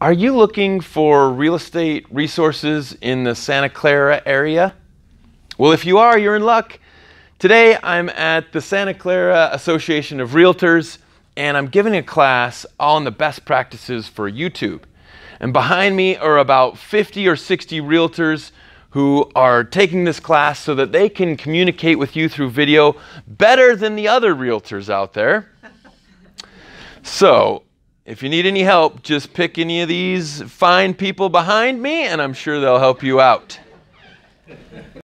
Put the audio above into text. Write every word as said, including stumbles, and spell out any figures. Are you looking for real estate resources in the Santa Clara area? Well, if you are, you're in luck. Today, I'm at the Santa Clara Association of Realtors, and I'm giving a class on the best practices for YouTube. And behind me are about fifty or sixty realtors who are taking this class so that they can communicate with you through video better than the other realtors out there. So, if you need any help, just pick any of these fine people behind me, and I'm sure they'll help you out.